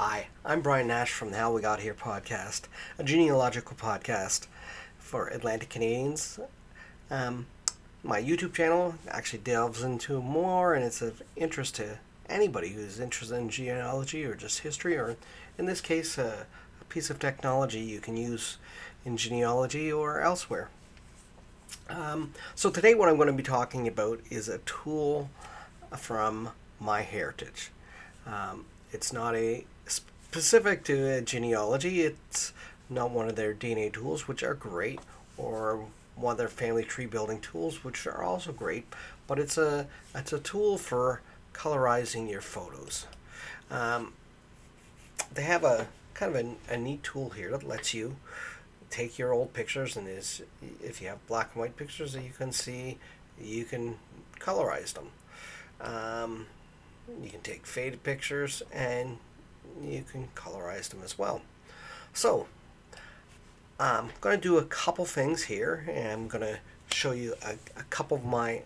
Hi, I'm Brian Nash from the How We Got Here podcast, a genealogical podcast for Atlantic Canadians. My YouTube channel actually delves into more, and it's of interest to anybody who's interested in genealogy or just history, or in this case, a piece of technology you can use in genealogy or elsewhere. So today what I'm going to be talking about is a tool from MyHeritage. It's not a specific to genealogy. It's not one of their DNA tools, which are great, or one of their family tree building tools, which are also great, but it's a tool for colorizing your photos. They have a kind of a neat tool here that lets you take your old pictures, and if you have black and white pictures that you can see, you can colorize them. You can take faded pictures and you can colorize them as well. So I'm going to do a couple things here, and I'm going to show you a couple of my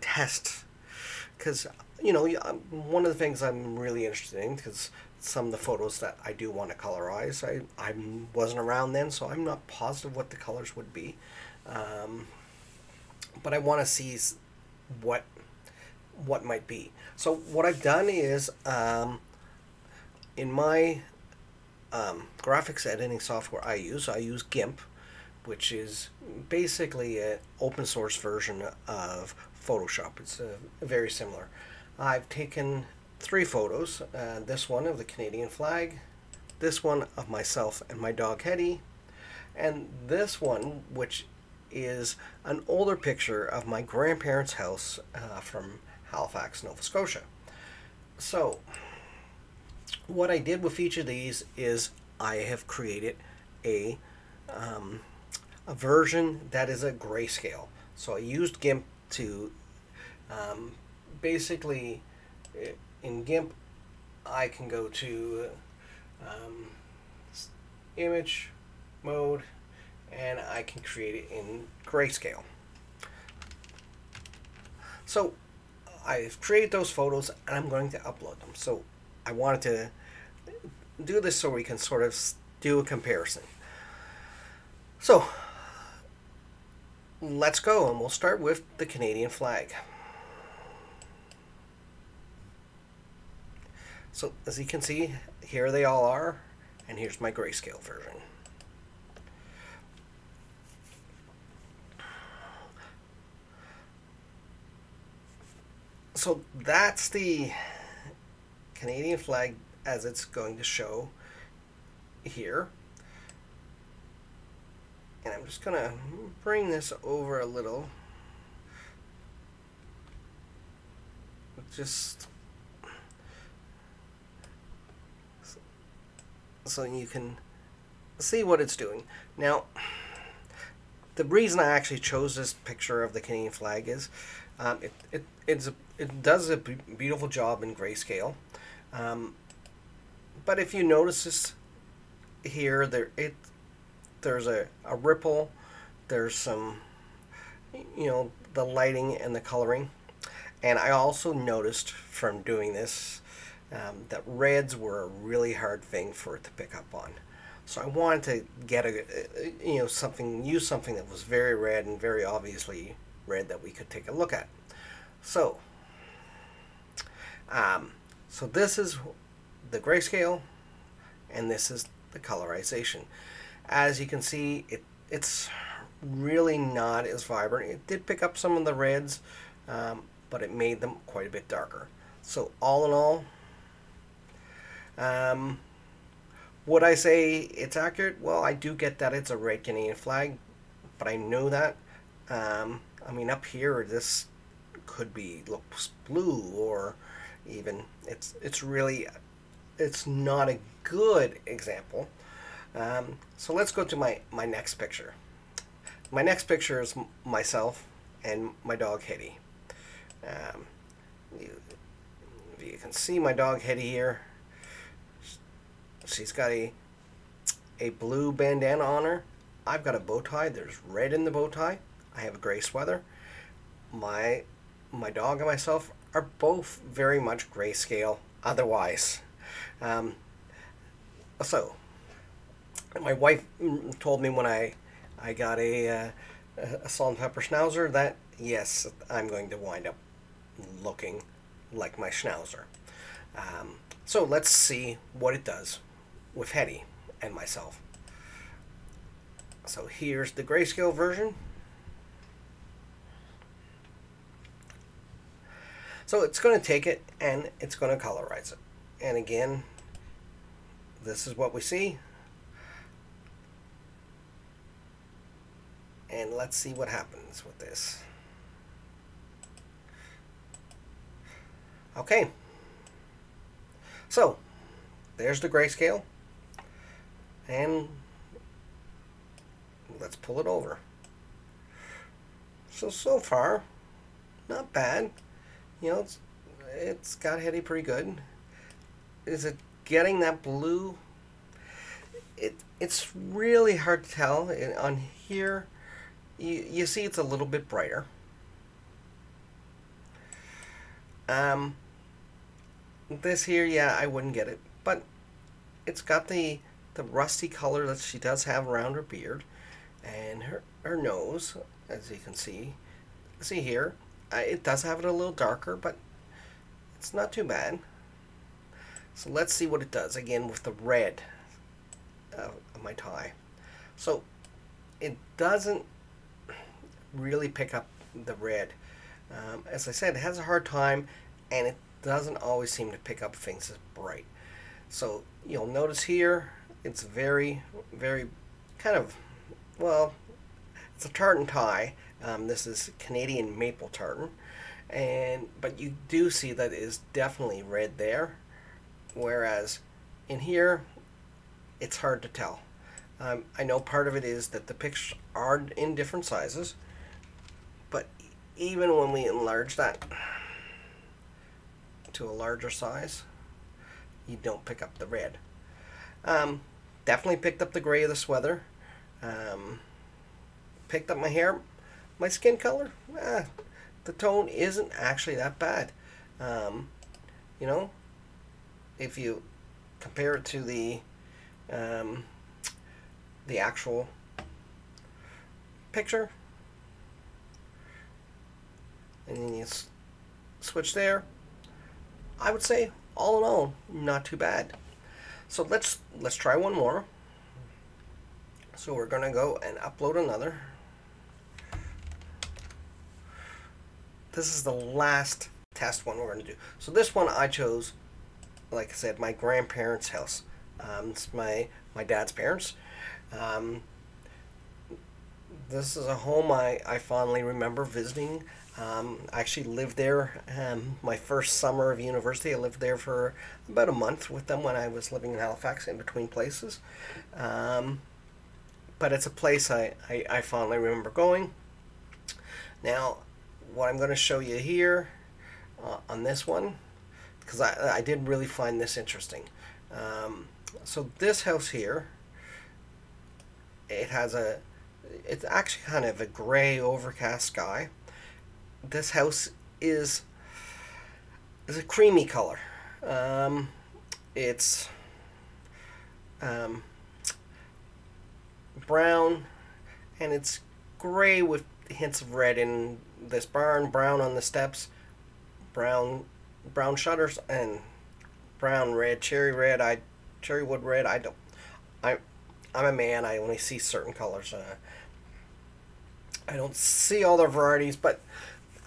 tests, because one of the things I'm really interested in, because some of the photos that I do want to colorize, I wasn't around then, so I'm not positive what the colors would be, but I want to see what might be. So what I've done is, in my graphics editing software I use GIMP, which is basically an open source version of Photoshop. It's very similar. I've taken three photos, this one of the Canadian flag, this one of myself and my dog Hetty, and this one, which is an older picture of my grandparents' house from Halifax, Nova Scotia. So what I did with each of these is I have created a version that is a grayscale. So I used GIMP to basically, in GIMP I can go to image mode, and I can create it in grayscale. So I've created those photos and I'm going to upload them. So I wanted to do this so we can sort of do a comparison. So let's go, and we'll start with the Canadian flag. So as you can see, here they all are, and here's my grayscale version. So that's the Canadian flag as it's going to show here. And I'm just going to bring this over a little. Just so you can see what it's doing. Now, the reason I actually chose this picture of the Canadian flag is it does a beautiful job in grayscale, but if you notice this here, there's a ripple, there's some, the lighting and the coloring, and I also noticed from doing this that reds were a really hard thing for it to pick up on. So I wanted to get use something that was very red, and very obviously red, that we could take a look at. So so this is the grayscale, and this is the colorization. As you can see, it's really not as vibrant. It did pick up some of the reds, but it made them quite a bit darker. So all in all, would I say it's accurate? Well, I do get that it's a red Canadian flag, but I know that. I mean, up here, this could be looks blue, or even it's not a good example. So let's go to my next picture. My next picture is myself and my dog Hetty. You can see my dog Hetty here. She's got a blue bandana on her. I've got a bow tie. There's red in the bow tie. I have a gray sweater. My dog and myself are both very much grayscale otherwise. So, my wife told me when I got a salt and pepper schnauzer that, yes, I'm going to wind up looking like my schnauzer. So let's see what it does with Hetty and myself. So here's the grayscale version. So it's going to take it and it's going to colorize it. And again, this is what we see. And let's see what happens with this. Okay. So there's the grayscale. And let's pull it over. So far, not bad. You know, it's got Hetty pretty good. Is it getting that blue? It's really hard to tell. On here, you see it's a little bit brighter. This here, yeah, I wouldn't get it, but it's got the rusty color that she does have around her beard and her nose, as you can see here. It does have it a little darker, but it's not too bad. So let's see what it does again with the red of my tie. So it doesn't really pick up the red. As I said, it has a hard time, and it doesn't always seem to pick up things as bright. So you'll notice here it's very, very kind of, well, it's a tartan tie. This is Canadian maple tartan, but you do see that it is definitely red there, whereas in here it's hard to tell. I know part of it is that the pictures are in different sizes, but even when we enlarge that to a larger size, you don't pick up the red. Definitely picked up the gray of the sweater. Picked up my hair. My skin color, the tone isn't actually that bad. You know, if you compare it to the actual picture, and then you switch there, I would say all in all, not too bad. So let's try one more. So we're gonna go and upload another. This is the last test one we're going to do. So this one I chose, like I said, my grandparents' house. It's my dad's parents. This is a home I fondly remember visiting. I actually lived there my first summer of university. I lived there for about a month with them when I was living in Halifax in between places. But it's a place I fondly remember going. Now, what I'm going to show you here on this one, because I did really find this interesting. So this house here, it's actually kind of a gray overcast sky. This house is a creamy color. It's brown, and it's gray with hints of red in this barn, brown on the steps, brown shutters, and brown red, cherry wood red. I'm a man. I only see certain colors. I don't see all the varieties, but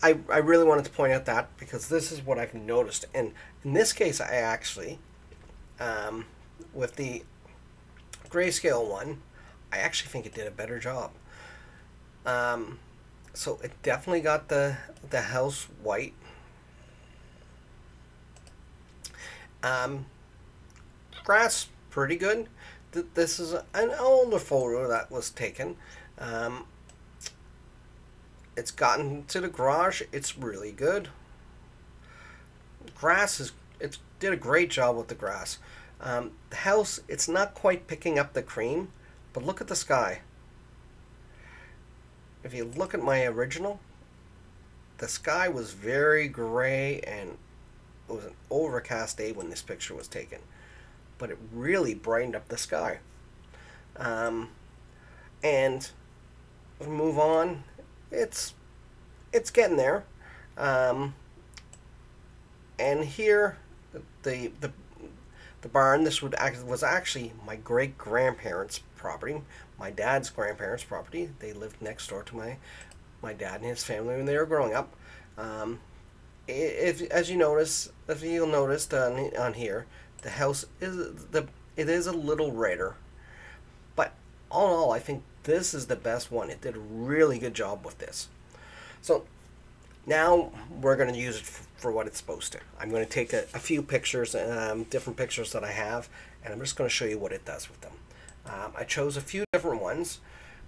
I really wanted to point out that, because this is what I've noticed. And in this case, I actually, with the grayscale one, I actually think it did a better job. So it definitely got the house white. Grass pretty good. This is an older photo that was taken. It's gotten to the garage. It's really good. Grass it did a great job with the grass. The house, it's not quite picking up the cream, but look at the sky. If you look at my original, the sky was very gray, and it was an overcast day when this picture was taken. but it really brightened up the sky. And we move on. It's getting there. And here, the barn. This was actually my great grandparents' property, my dad's grandparents' property. They lived next door to my dad and his family when they were growing up. As you'll notice on here, the house is a little redder, but all in all, I think this is the best one. It did a really good job with this. So now we're going to use it for what it's supposed to. I'm going to take a few pictures, different pictures that I have, and I'm just going to show you what it does with them. I chose a few different ones.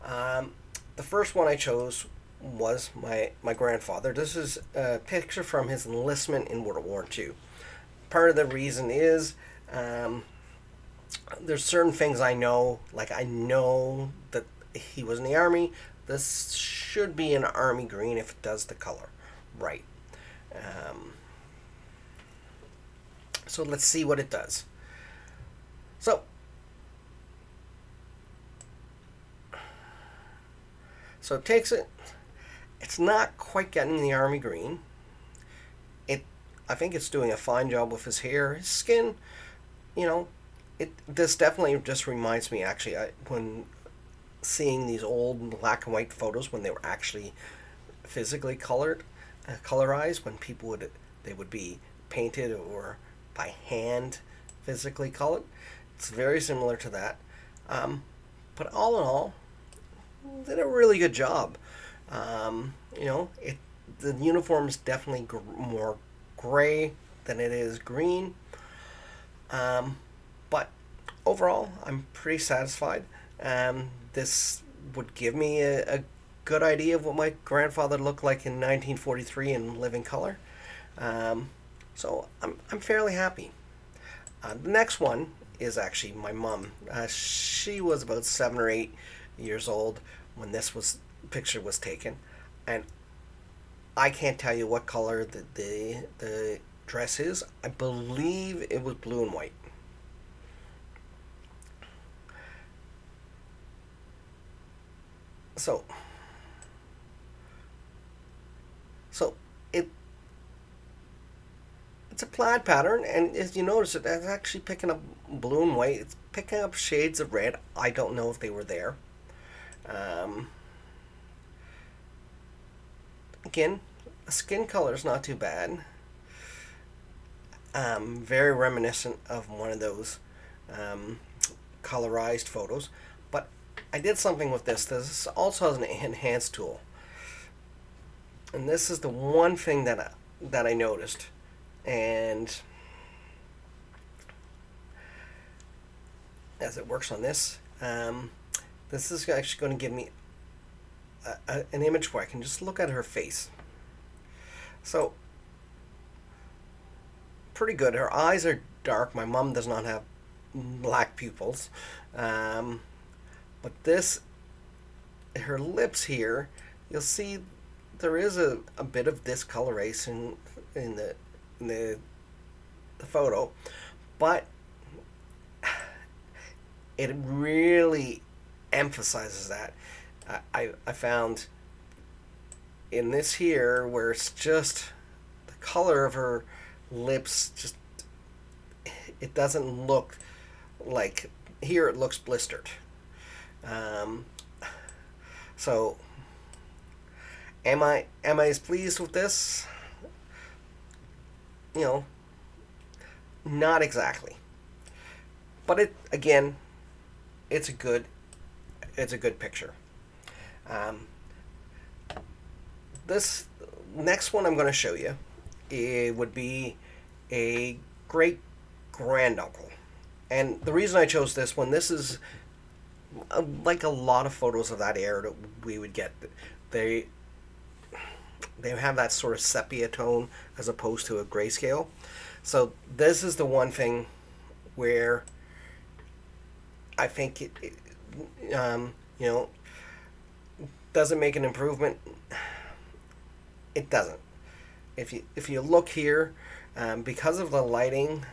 The first one I chose was my grandfather. This is a picture from his enlistment in World War II. Part of the reason is there's certain things I know, like I know that he was in the Army. This should be an army green if it does the color right. So let's see what it does. So it takes it. It's not quite getting the army green. I think it's doing a fine job with his hair, his skin. You know, this definitely just reminds me, actually, when seeing these old black and white photos when they were actually physically colored, colorized, when people would be painted or by hand physically colored. It's very similar to that. But all in all, did a really good job. You know, the uniform is definitely more gray than it is green. But overall, I'm pretty satisfied. This would give me a good idea of what my grandfather looked like in 1943 in living color. So I'm fairly happy. The next one is actually my mom. She was about 7 or 8 years old when this picture was taken, and I can't tell you what color the dress is. I believe it was blue and white. So it's a plaid pattern, and as you notice, it's actually picking up blue and white. It's picking up shades of red. I don't know if they were there. Again, the skin color is not too bad. Very reminiscent of one of those colorized photos, but I did something with this. This also has an enhance tool, and this is the one thing that I noticed, and as it works on this, this is actually going to give me an image where I can just look at her face. So, pretty good. Her eyes are dark. My mom does not have black pupils. But her lips here, you'll see there is a bit of discoloration in the photo, but it really emphasizes that. I found in this here where it's just the color of her lips, just it doesn't look like here, it looks blistered. So am I as pleased with this? You know, not exactly, but it's a good picture. This next one I'm going to show you, it would be a great granduncle, and the reason I chose this one, this is like a lot of photos of that era that we would get. They have that sort of sepia tone as opposed to a grayscale. So this is the one thing where I think it you know, doesn't make an improvement. It doesn't. If you look here, because of the lighting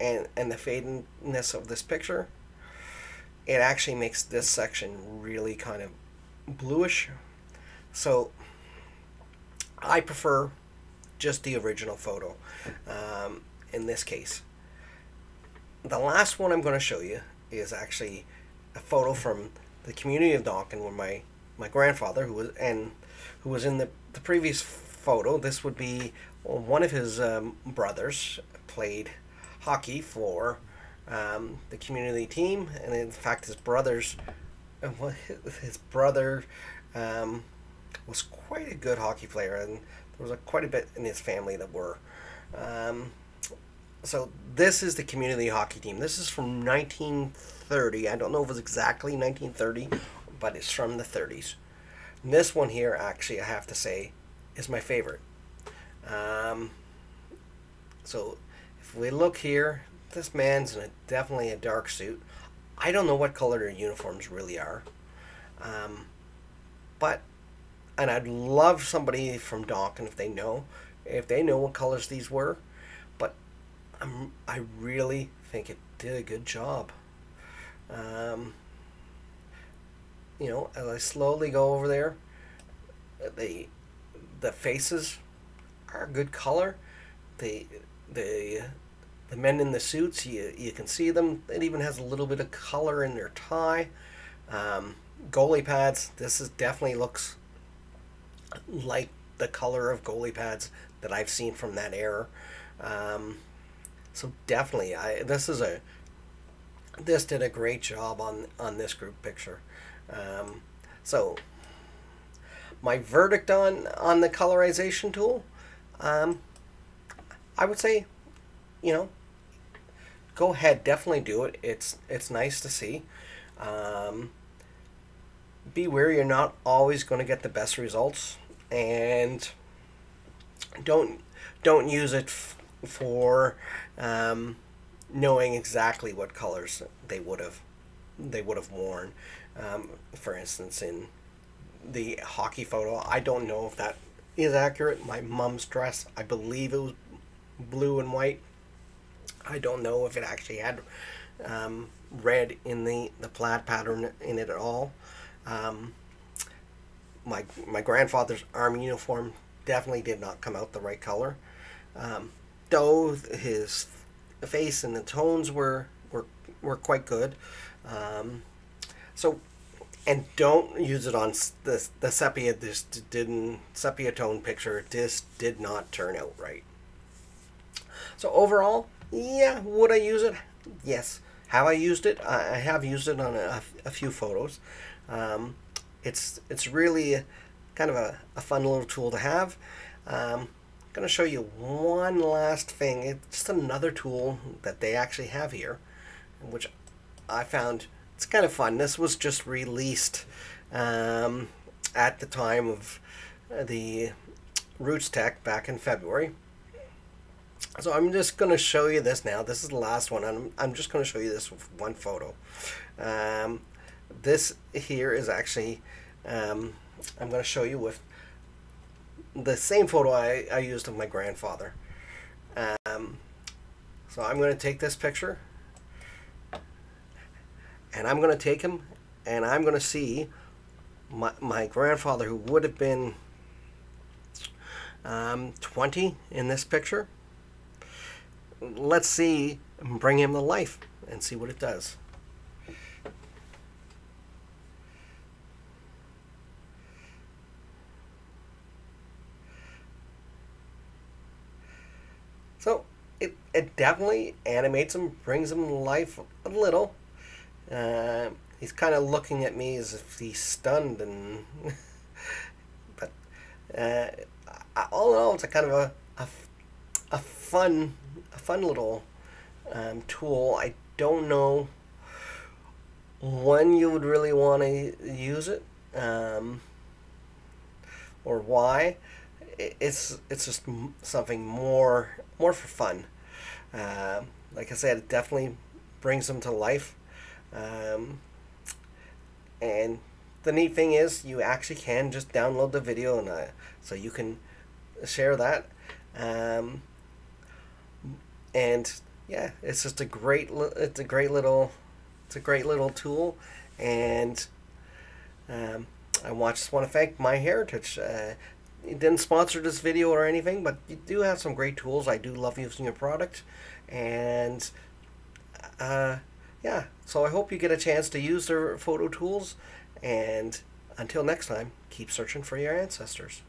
and the fadedness of this picture, it actually makes this section really kind of bluish. So I prefer just the original photo in this case. The last one I'm going to show you is actually a photo from the community of Donkin, where my grandfather, who was in the previous photo, this would be one of his brothers, played hockey for the community team, and in fact his brother was quite a good hockey player, and there was quite a bit in his family that were. So this is the community hockey team. This is from 1930. I don't know if it was exactly 1930, but it's from the 30s. And this one here, actually, I have to say, is my favorite. So if we look here, this man's in definitely a dark suit. I don't know what color their uniforms really are. And I'd love somebody from Donkin if they know what colors these were, but I really think it did a good job. You know, as I slowly go over there, the faces are a good color. The men in the suits, you can see them. It even has a little bit of color in their tie. Goalie pads. This is definitely looks like the color of goalie pads that I've seen from that era. So definitely this did a great job on this group picture. So my verdict on the colorization tool, I would say, you know, go ahead, definitely do it. It's nice to see. Beware, you're not always going to get the best results, and don't use it for knowing exactly what colors they would have worn. For instance, in the hockey photo, I don't know if that is accurate. My mom's dress, I believe it was blue and white. I don't know if it actually had red in the plaid pattern in it at all. My grandfather's army uniform definitely did not come out the right color, though his face and the tones were quite good. So, and don't use it on the sepia. This didn't sepia tone picture. This did not turn out right. So overall, yeah, would I use it? Yes. Have I used it? I have used it on a few photos. It's really kind of a fun little tool to have. I'm going to show you one last thing. It's just another tool that they actually have here, which I found it's kind of fun. This was just released at the time of the RootsTech back in February. So I'm just going to show you this now. This is the last one. I'm just going to show you this with one photo. This here is actually, I'm going to show you with the same photo I used of my grandfather. So I'm going to take this picture, and I'm going to take him, and I'm going to see my grandfather, who would have been 20 in this picture. Let's see, bring him to life and see what it does. So it definitely animates him, brings him to life a little. He's kind of looking at me as if he's stunned, and but all in all, it's a kind of a fun little tool. I don't know when you would really want to use it, or why. It's just something more for fun. Like I said, it definitely brings them to life. And the neat thing is, you actually can just download the video, and so you can share that. And yeah, it's just a great little tool. And I just want to thank MyHeritage. It didn't sponsor this video or anything, but you do have some great tools. I do love using your product, and yeah, so I hope you get a chance to use their photo tools, and until next time, keep searching for your ancestors.